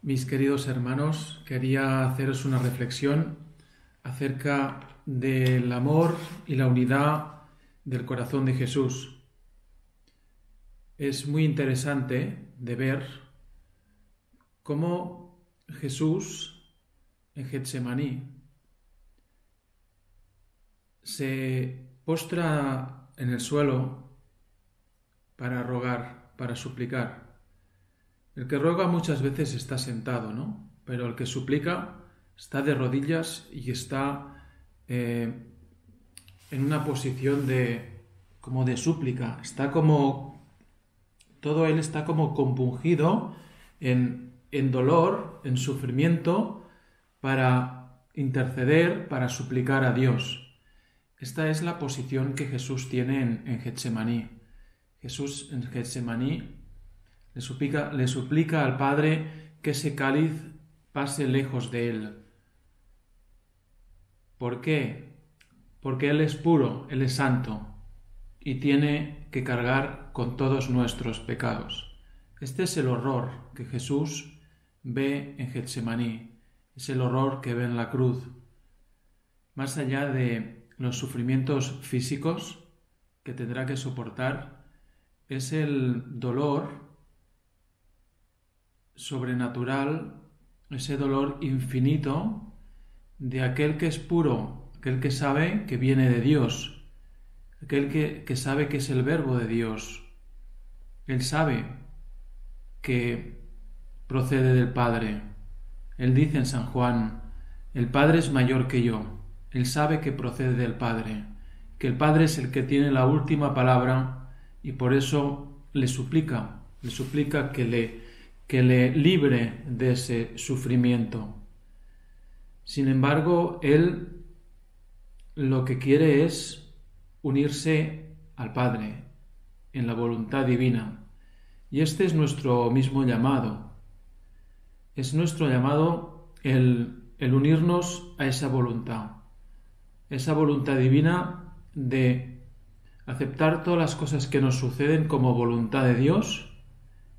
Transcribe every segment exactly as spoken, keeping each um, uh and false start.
Mis queridos hermanos, quería haceros una reflexión acerca del amor y la unidad del corazón de Jesús. Es muy interesante de ver cómo Jesús en Getsemaní se postra en el suelo para rogar, para suplicar. El que ruega muchas veces está sentado, ¿no? Pero el que suplica está de rodillas y está eh, en una posición de como de súplica. Está como todo él está como compungido en, en dolor, en sufrimiento, para interceder, para suplicar a Dios. Esta es la posición que Jesús tiene en, en Getsemaní. Jesús en Getsemaní Le suplica, le suplica al Padre que ese cáliz pase lejos de él. ¿Por qué? Porque Él es puro, Él es santo y tiene que cargar con todos nuestros pecados. Este es el horror que Jesús ve en Getsemaní, es el horror que ve en la cruz. Más allá de los sufrimientos físicos que tendrá que soportar, es el dolor sobrenatural, ese dolor infinito de aquel que es puro, aquel que sabe que viene de Dios, aquel que, que sabe que es el Verbo de Dios. Él sabe que procede del Padre. Él dice en San Juan, el Padre es mayor que yo. Él sabe que procede del Padre, que el Padre es el que tiene la última palabra y por eso le suplica, le suplica que le que le libre de ese sufrimiento. Sin embargo, él lo que quiere es unirse al Padre en la voluntad divina. Y este es nuestro mismo llamado. Es nuestro llamado el, el unirnos a esa voluntad, esa voluntad divina de aceptar todas las cosas que nos suceden como voluntad de Dios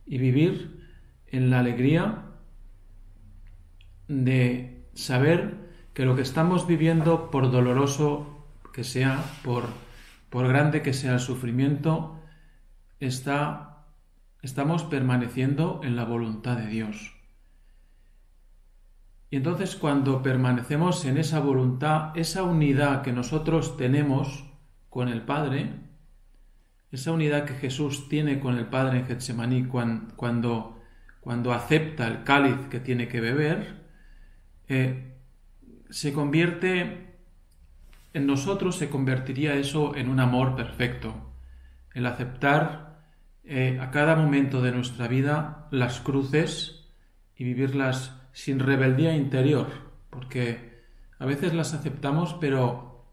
y vivir en la alegría de saber que lo que estamos viviendo, por doloroso que sea, por, por grande que sea el sufrimiento, está, estamos permaneciendo en la voluntad de Dios. Y entonces cuando permanecemos en esa voluntad, esa unidad que nosotros tenemos con el Padre, esa unidad que Jesús tiene con el Padre en Getsemaní cuando, cuando Cuando acepta el cáliz que tiene que beber, eh, se convierte en nosotros, se convertiría eso en un amor perfecto. El aceptar eh, a cada momento de nuestra vida las cruces y vivirlas sin rebeldía interior, porque a veces las aceptamos, pero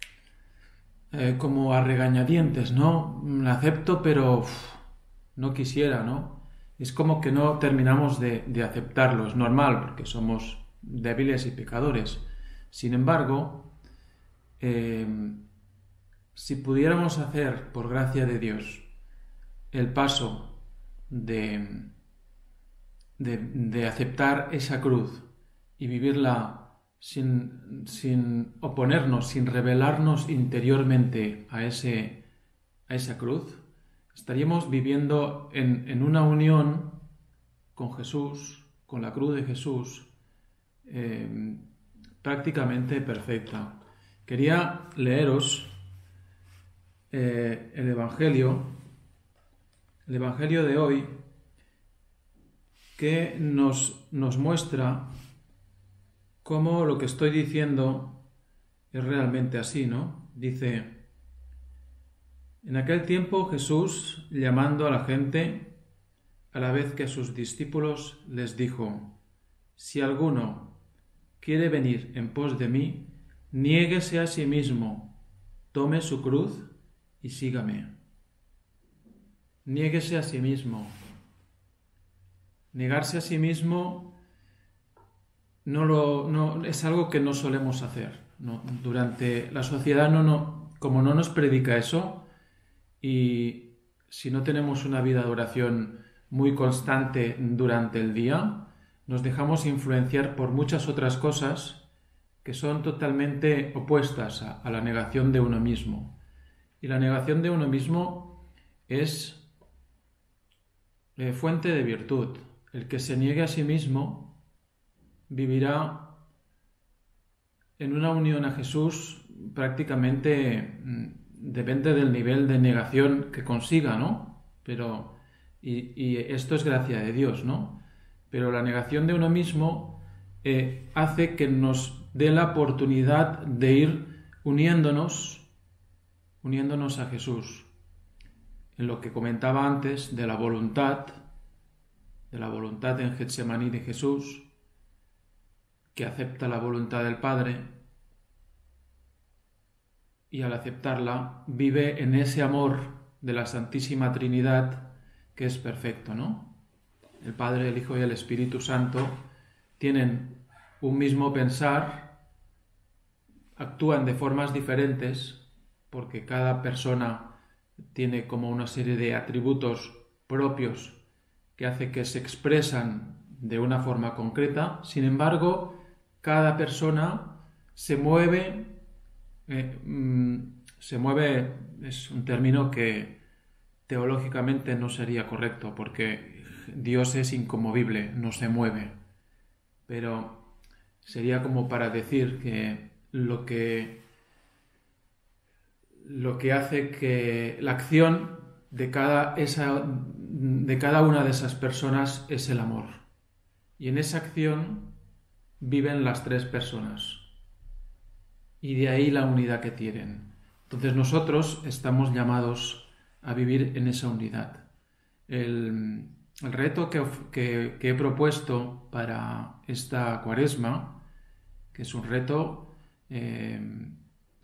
eh, como a regañadientes, ¿no? La acepto, pero uff, no quisiera, ¿no? Es como que no terminamos de, de aceptarlo, es normal, porque somos débiles y pecadores. Sin embargo, eh, si pudiéramos hacer, por gracia de Dios, el paso de, de, de aceptar esa cruz y vivirla sin, sin oponernos, sin rebelarnos interiormente a, ese, a esa cruz, estaríamos viviendo en, en una unión con Jesús, con la cruz de Jesús, eh, prácticamente perfecta. Quería leeros eh, el Evangelio, el Evangelio de hoy, que nos, nos muestra cómo lo que estoy diciendo es realmente así, ¿no? Dice: en aquel tiempo Jesús, llamando a la gente, a la vez que a sus discípulos, les dijo: si alguno quiere venir en pos de mí, niéguese a sí mismo, tome su cruz y sígame. Niéguese a sí mismo. Negarse a sí mismo no lo, no, es algo que no solemos hacer. No, durante la sociedad, no, no, como no nos predica eso, y si no tenemos una vida de oración muy constante durante el día, nos dejamos influenciar por muchas otras cosas que son totalmente opuestas a, a la negación de uno mismo. Y la negación de uno mismo es eh, fuente de virtud. El que se niegue a sí mismo vivirá en una unión a Jesús prácticamente, depende del nivel de negación que consiga, ¿no? Pero, y, y esto es gracia de Dios, ¿no? Pero la negación de uno mismo eh, hace que nos dé la oportunidad de ir uniéndonos, uniéndonos a Jesús. En lo que comentaba antes de la voluntad, de la voluntad en Getsemaní de Jesús, que acepta la voluntad del Padre y al aceptarla vive en ese amor de la Santísima Trinidad que es perfecto, ¿no? El Padre, el Hijo y el Espíritu Santo tienen un mismo pensar, actúan de formas diferentes porque cada persona tiene como una serie de atributos propios que hace que se expresan de una forma concreta. Sin embargo, cada persona se mueve, eh, se mueve, es un término que teológicamente no sería correcto, porque Dios es inconmovible, no se mueve. Pero sería como para decir que lo que, lo que hace que la acción de cada, esa, de cada una de esas personas es el amor. Y en esa acción viven las tres personas. Y de ahí la unidad que tienen. Entonces nosotros estamos llamados a vivir en esa unidad. El, el reto que, que, que he propuesto para esta Cuaresma, que es un reto eh,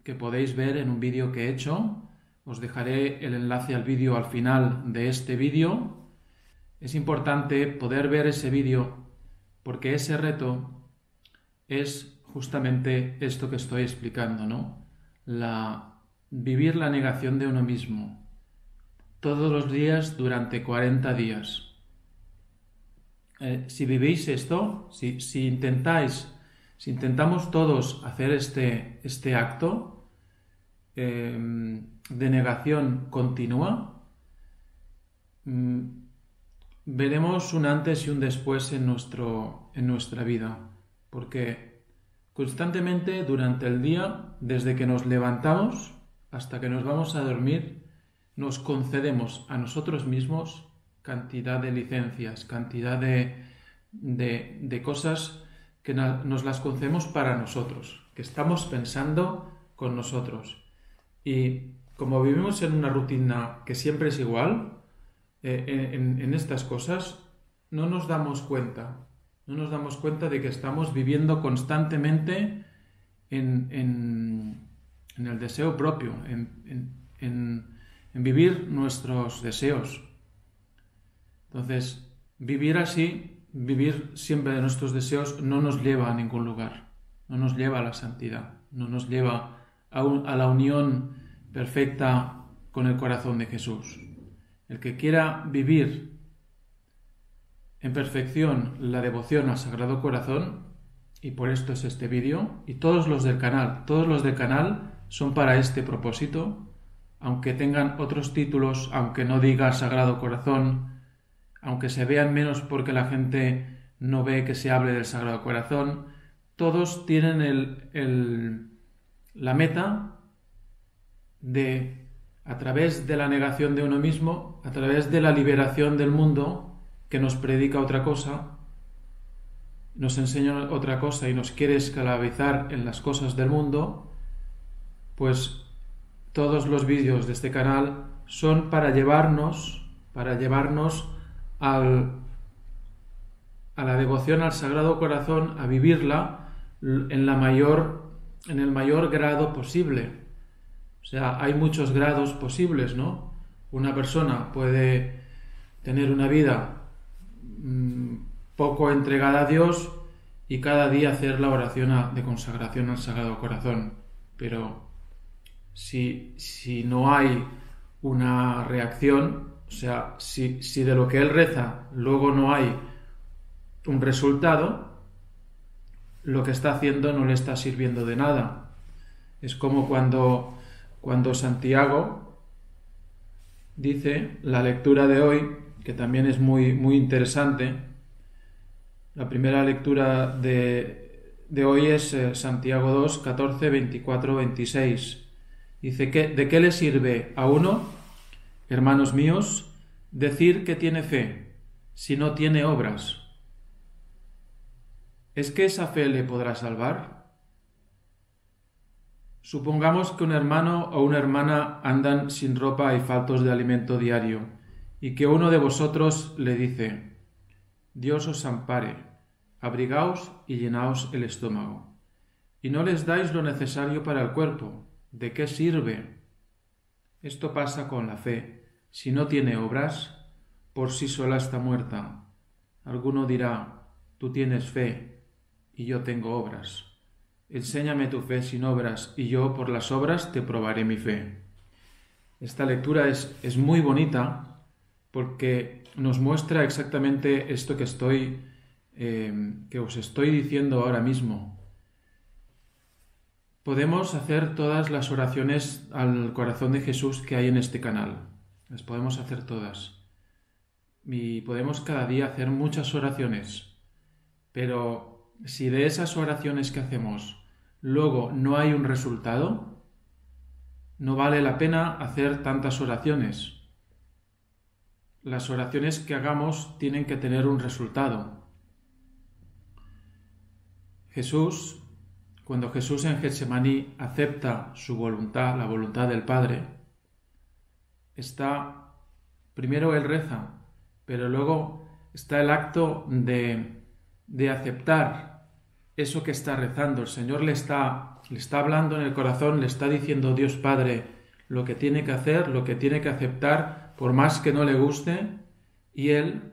que podéis ver en un vídeo que he hecho, os dejaré el enlace al vídeo al final de este vídeo. Es importante poder ver ese vídeo porque ese reto es justamente esto que estoy explicando, ¿no? La, vivir la negación de uno mismo todos los días durante cuarenta días. Eh, si vivís esto, si, si intentáis, si intentamos todos hacer este, este acto eh, de negación continua, mm, veremos un antes y un después en, nuestro, en nuestra vida. Porque constantemente durante el día, desde que nos levantamos hasta que nos vamos a dormir, nos concedemos a nosotros mismos cantidad de licencias, cantidad de, de, de cosas que nos las concedemos para nosotros, que estamos pensando con nosotros. Y como vivimos en una rutina que siempre es igual, eh, en, en estas cosas no nos damos cuenta. No nos damos cuenta de que estamos viviendo constantemente en, en, en el deseo propio, en, en, en, en vivir nuestros deseos. Entonces, vivir así, vivir siempre de nuestros deseos, no nos lleva a ningún lugar, no nos lleva a la santidad, no nos lleva a, un, a la unión perfecta con el corazón de Jesús. El que quiera vivir en perfección la devoción al Sagrado Corazón, y por esto es este vídeo, y todos los del canal, todos los del canal son para este propósito, aunque tengan otros títulos, aunque no diga Sagrado Corazón, aunque se vean menos porque la gente no ve que se hable del Sagrado Corazón, todos tienen el, el, la meta de, a través de la negación de uno mismo, a través de la liberación del mundo, que nos predica otra cosa, nos enseña otra cosa y nos quiere esclavizar en las cosas del mundo, pues todos los vídeos de este canal son para llevarnos, para llevarnos al, a la devoción al Sagrado Corazón, a vivirla en, la mayor, en el mayor grado posible. O sea, hay muchos grados posibles, ¿no? Una persona puede tener una vida poco entregada a Dios y cada día hacer la oración de consagración al Sagrado Corazón, pero si, si no hay una reacción, o sea, si, si de lo que él reza luego no hay un resultado, lo que está haciendo no le está sirviendo de nada. Es como cuando, cuando Santiago dice, la lectura de hoy, que también es muy, muy interesante, la primera lectura de, de hoy es eh, Santiago dos, catorce, veinticuatro, veintiséis. Dice, que, ¿de qué le sirve a uno, hermanos míos, decir que tiene fe si no tiene obras? ¿Es que esa fe le podrá salvar? Supongamos que un hermano o una hermana andan sin ropa y faltos de alimento diario, y que uno de vosotros le dice, Dios os ampare, abrigaos y llenaos el estómago, y no les dais lo necesario para el cuerpo. ¿De qué sirve? Esto pasa con la fe. Si no tiene obras, por sí sola está muerta. Alguno dirá, tú tienes fe y yo tengo obras. Enséñame tu fe sin obras, y yo por las obras te probaré mi fe. Esta lectura es, es muy bonita porque nos muestra exactamente esto que, estoy, eh, que os estoy diciendo ahora mismo. Podemos hacer todas las oraciones al corazón de Jesús que hay en este canal. Las podemos hacer todas. Y podemos cada día hacer muchas oraciones. Pero si de esas oraciones que hacemos luego no hay un resultado, no vale la pena hacer tantas oraciones. Las oraciones que hagamos tienen que tener un resultado. Jesús, cuando Jesús en Getsemaní acepta su voluntad, la voluntad del Padre, está, primero Él reza, pero luego está el acto de, de aceptar eso que está rezando. El Señor le está, le está hablando en el corazón, le está diciendo Dios Padre lo que tiene que hacer, lo que tiene que aceptar, por más que no le guste, y Él,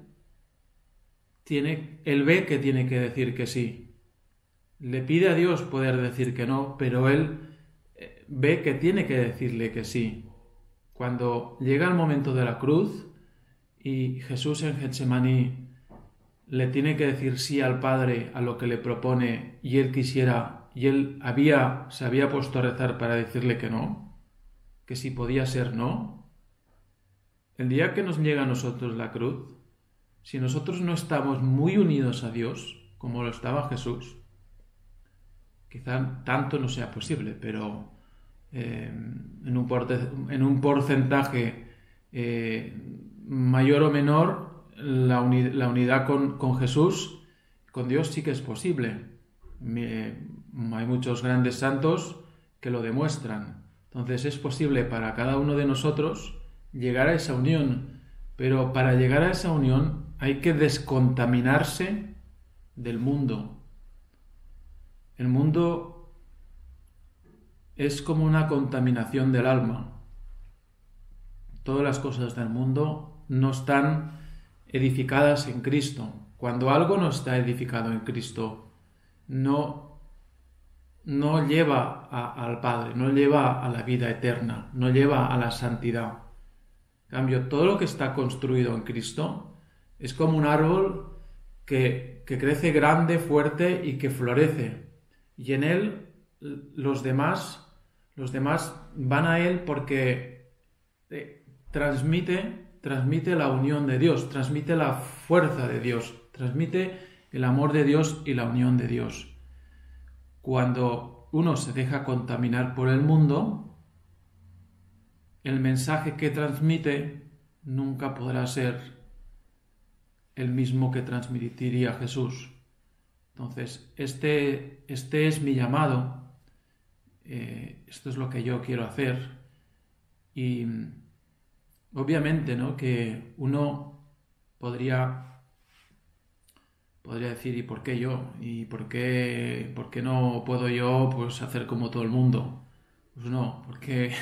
tiene, él ve que tiene que decir que sí. Le pide a Dios poder decir que no, pero Él ve que tiene que decirle que sí. Cuando llega el momento de la cruz y Jesús en Getsemaní le tiene que decir sí al Padre a lo que le propone y él quisiera, y él había, se había puesto a rezar para decirle que no, que si podía ser no. El día que nos llega a nosotros la cruz, si nosotros no estamos muy unidos a Dios, como lo estaba Jesús, quizá tanto no sea posible, pero eh, en, un porte, en un porcentaje eh, mayor o menor, La, uni la unidad con, con Jesús, con Dios sí que es posible. Me, hay muchos grandes santos que lo demuestran. Entonces es posible para cada uno de nosotros llegar a esa unión. Pero para llegar a esa unión hay que descontaminarse del mundo. El mundo es como una contaminación del alma. Todas las cosas del mundo no están edificadas en Cristo. Cuando algo no está edificado en Cristo, no, no lleva a, al Padre, no lleva a la vida eterna, no lleva a la santidad. En cambio, todo lo que está construido en Cristo es como un árbol que, que crece grande, fuerte y que florece. Y en él los demás, los demás van a él porque eh, transmite transmite la unión de Dios, transmite la fuerza de Dios, transmite el amor de Dios y la unión de Dios. Cuando uno se deja contaminar por el mundo, el mensaje que transmite nunca podrá ser el mismo que transmitiría Jesús. Entonces, este, este es mi llamado, eh, esto es lo que yo quiero hacer. Y obviamente, ¿no?, que uno podría, podría decir, ¿y por qué yo? ¿Y por qué, por qué no puedo yo pues, hacer como todo el mundo? Pues no, porque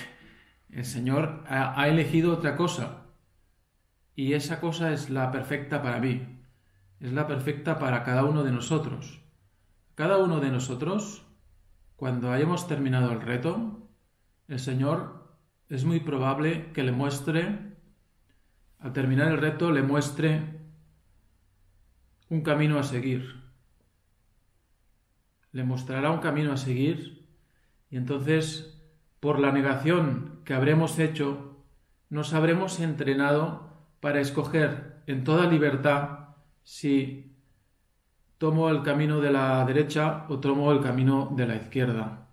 el Señor ha, ha elegido otra cosa. Y esa cosa es la perfecta para mí. Es la perfecta para cada uno de nosotros. Cada uno de nosotros, cuando hayamos terminado el reto, el Señor es muy probable que le muestre, al terminar el reto, le muestre un camino a seguir. Le mostrará un camino a seguir y entonces, por la negación que habremos hecho, nos habremos entrenado para escoger en toda libertad si tomo el camino de la derecha o tomo el camino de la izquierda.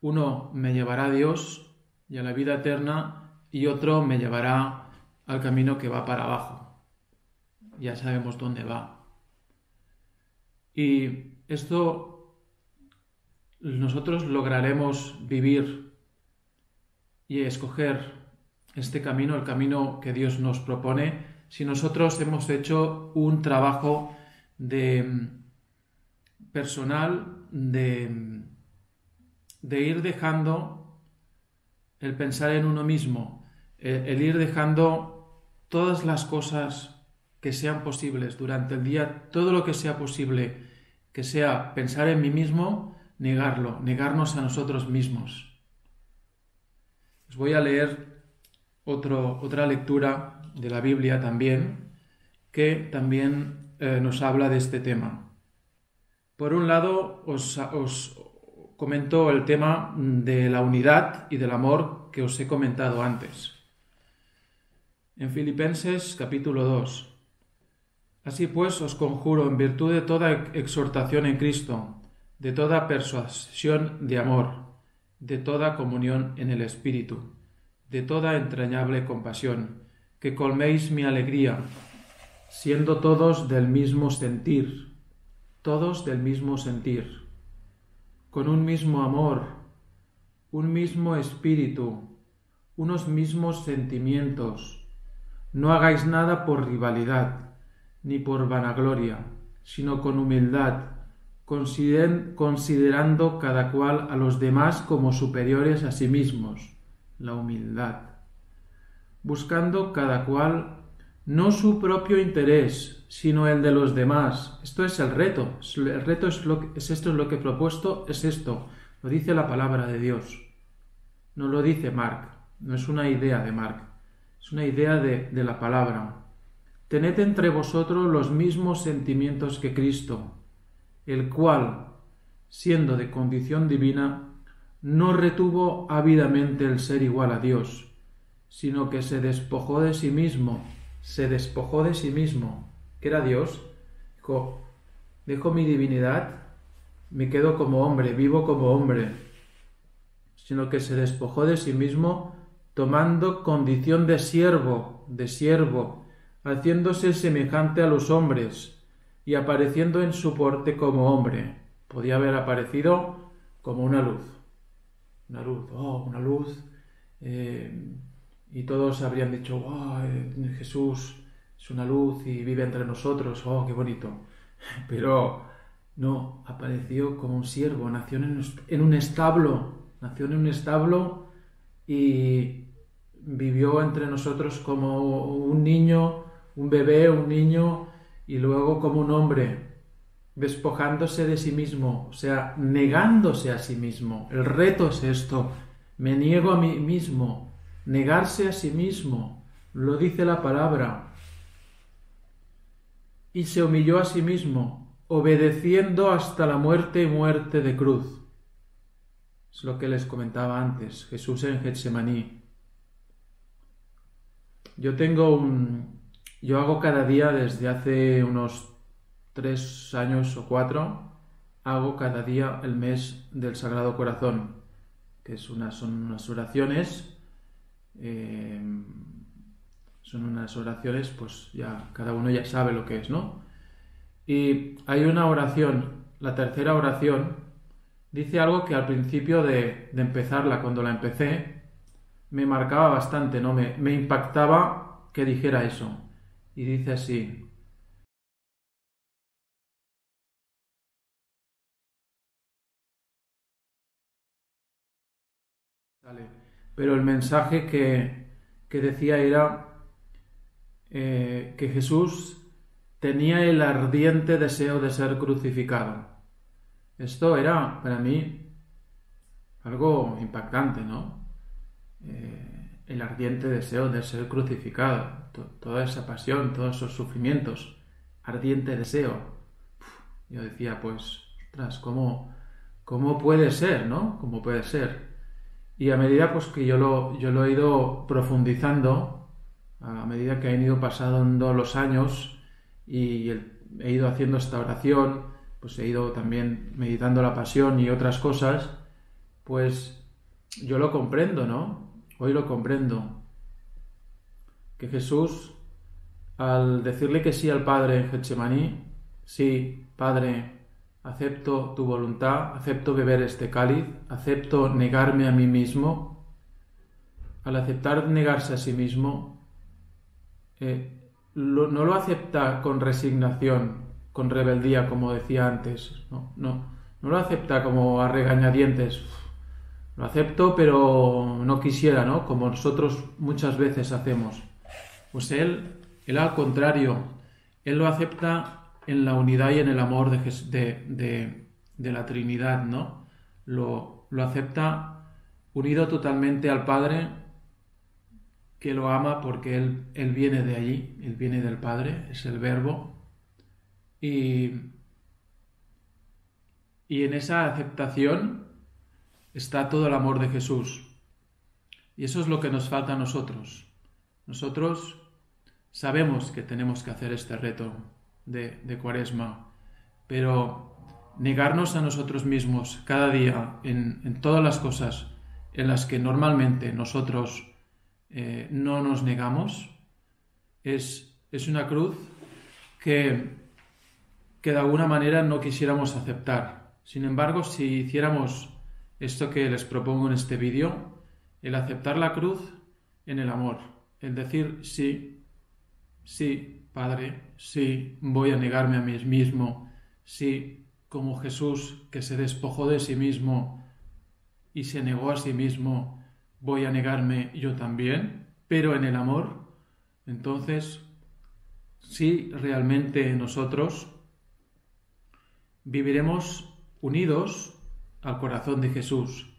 Uno me llevará a Dios y a la vida eterna y otro me llevará al camino que va para abajo. Ya sabemos dónde va. Y esto nosotros lograremos vivir y escoger este camino, el camino que Dios nos propone, si nosotros hemos hecho un trabajo de personal, de, de ir dejando el pensar en uno mismo, el, el ir dejando todas las cosas que sean posibles durante el día, todo lo que sea posible, que sea pensar en mí mismo, negarlo, negarnos a nosotros mismos. Os voy a leer otro, otra lectura de la Biblia también, que también Eh, nos habla de este tema. Por un lado, os, os comento el tema de la unidad y del amor que os he comentado antes. En Filipenses capítulo dos. Así pues, os conjuro, en virtud de toda exhortación en Cristo, de toda persuasión de amor, de toda comunión en el Espíritu, de toda entrañable compasión, que colméis mi alegría, siendo todos del mismo sentir, todos del mismo sentir, con un mismo amor, un mismo espíritu, unos mismos sentimientos. No hagáis nada por rivalidad, ni por vanagloria, sino con humildad, consider- considerando cada cual a los demás como superiores a sí mismos, la humildad, buscando cada cual no su propio interés, sino el de los demás. Esto es el reto. El reto es, lo que, es esto, es lo que he propuesto, es esto. Lo dice la palabra de Dios. No lo dice Marc. No es una idea de Marc. Es una idea de, de la palabra. Tened entre vosotros los mismos sentimientos que Cristo, el cual, siendo de condición divina, no retuvo ávidamente el ser igual a Dios, sino que se despojó de sí mismo, se despojó de sí mismo, que era Dios. Dijo, dejo mi divinidad, me quedo como hombre, vivo como hombre, sino que se despojó de sí mismo, tomando condición de siervo, de siervo, haciéndose semejante a los hombres y apareciendo en su porte como hombre. Podía haber aparecido como una luz, una luz, oh, una luz, eh... y todos habrían dicho, oh, Jesús es una luz y vive entre nosotros, oh, qué bonito. Pero no, apareció como un siervo, nació en un establo, nació en un establo y vivió entre nosotros como un niño, un bebé, un niño, y luego como un hombre, despojándose de sí mismo, o sea, negándose a sí mismo. El reto es esto, me niego a mí mismo. Negarse a sí mismo, lo dice la palabra. Y se humilló a sí mismo, obedeciendo hasta la muerte y muerte de cruz. Es lo que les comentaba antes, Jesús en Getsemaní. Yo tengo un... Yo hago cada día, desde hace unos tres años o cuatro, hago cada día el mes del Sagrado Corazón, que es una, son unas oraciones... Eh, son unas oraciones, pues ya cada uno ya sabe lo que es, ¿no? Y hay una oración, la tercera oración, dice algo que al principio de, de empezarla, cuando la empecé, me marcaba bastante, ¿no? Me, me impactaba que dijera eso. Y dice así: dale. Pero el mensaje que, que decía era eh, que Jesús tenía el ardiente deseo de ser crucificado. Esto era, para mí, algo impactante, ¿no? Eh, el ardiente deseo de ser crucificado, to- toda esa pasión, todos esos sufrimientos. ardiente deseo. Yo decía, pues, ostras, ¿cómo, cómo puede ser, no? ¿Cómo puede ser? Y a medida pues, que yo lo, yo lo he ido profundizando, a medida que han ido pasando los años y el, he ido haciendo esta oración, pues he ido también meditando la pasión y otras cosas, pues yo lo comprendo, ¿no? Hoy lo comprendo. Que Jesús, al decirle que sí al Padre en Getsemaní, sí, Padre, acepto tu voluntad, acepto beber este cáliz, acepto negarme a mí mismo. Al aceptar negarse a sí mismo, eh, lo, no lo acepta con resignación, con rebeldía, como decía antes. No, no, no lo acepta como a regañadientes. Uf, lo acepto, pero no quisiera, ¿no? Como nosotros muchas veces hacemos. Pues él, él al contrario, él lo acepta en la unidad y en el amor de, de, de, de la Trinidad, ¿no? Lo, lo acepta unido totalmente al Padre, que lo ama porque Él, él viene de allí, Él viene del Padre, es el Verbo. Y, y en esa aceptación está todo el amor de Jesús. Y eso es lo que nos falta a nosotros. Nosotros sabemos que tenemos que hacer este reto De, de Cuaresma, pero negarnos a nosotros mismos cada día en, en todas las cosas en las que normalmente nosotros eh, no nos negamos es, es una cruz que, que de alguna manera no quisiéramos aceptar. Sin embargo, si hiciéramos esto que les propongo en este vídeo, el aceptar la cruz en el amor, el decir sí, sí, Padre, sí, voy a negarme a mí mismo, sí, como Jesús que se despojó de sí mismo y se negó a sí mismo, voy a negarme yo también, pero en el amor. Entonces, sí, realmente nosotros viviremos unidos al corazón de Jesús,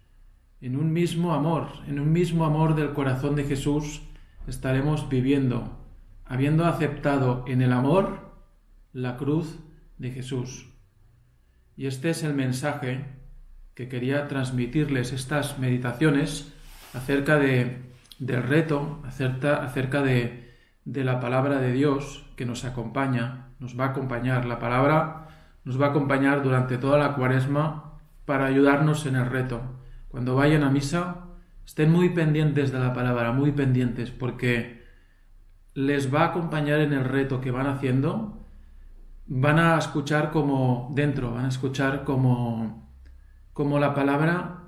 en un mismo amor, en un mismo amor del corazón de Jesús estaremos viviendo, habiendo aceptado en el amor la cruz de Jesús. Y este es el mensaje que quería transmitirles estas meditaciones acerca de, del reto, acerca, acerca de, de la palabra de Dios que nos acompaña, nos va a acompañar. La palabra nos va a acompañar durante toda la Cuaresma para ayudarnos en el reto. Cuando vayan a misa, estén muy pendientes de la palabra, muy pendientes, porque les va a acompañar en el reto que van haciendo. Van a escuchar como dentro, van a escuchar como, como la palabra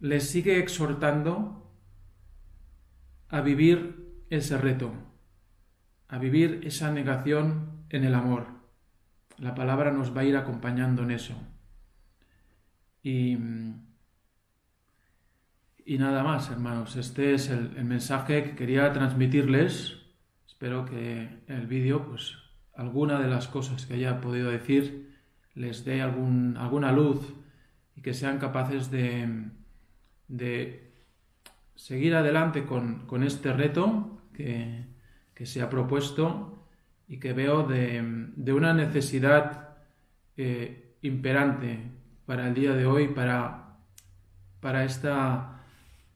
les sigue exhortando a vivir ese reto, a vivir esa negación en el amor. La palabra nos va a ir acompañando en eso. Y, y nada más, hermanos, este es el, el mensaje que quería transmitirles. Espero que el vídeo, pues, alguna de las cosas que haya podido decir les dé algún, alguna luz y que sean capaces de, de seguir adelante con, con este reto que, que se ha propuesto y que veo de, de una necesidad eh, imperante para el día de hoy, para, para, esta,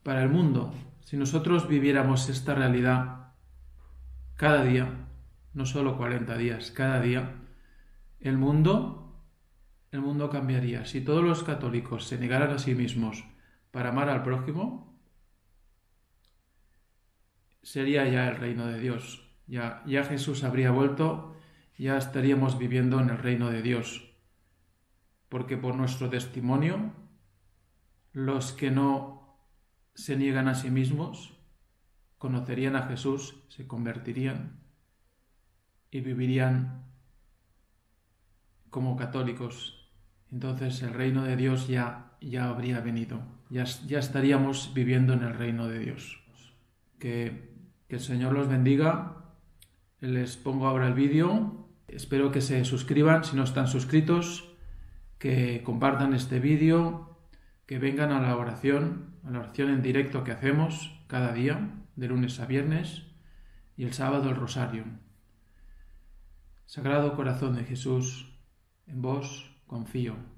para el mundo. Si nosotros viviéramos esta realidad cada día, no solo cuarenta días, cada día, el mundo, el mundo cambiaría. Si todos los católicos se negaran a sí mismos para amar al prójimo, sería ya el reino de Dios. Ya, ya Jesús habría vuelto, ya estaríamos viviendo en el reino de Dios. Porque por nuestro testimonio, los que no se niegan a sí mismos conocerían a Jesús, se convertirían y vivirían como católicos. Entonces el reino de Dios ya, ya habría venido, ya, ya estaríamos viviendo en el reino de Dios. Que, que el Señor los bendiga. Les pongo ahora el vídeo. Espero que se suscriban si no están suscritos, que compartan este vídeo, que vengan a la oración, a la oración en directo que hacemos cada día, de lunes a viernes, y el sábado el rosario. Sagrado Corazón de Jesús, en vos confío.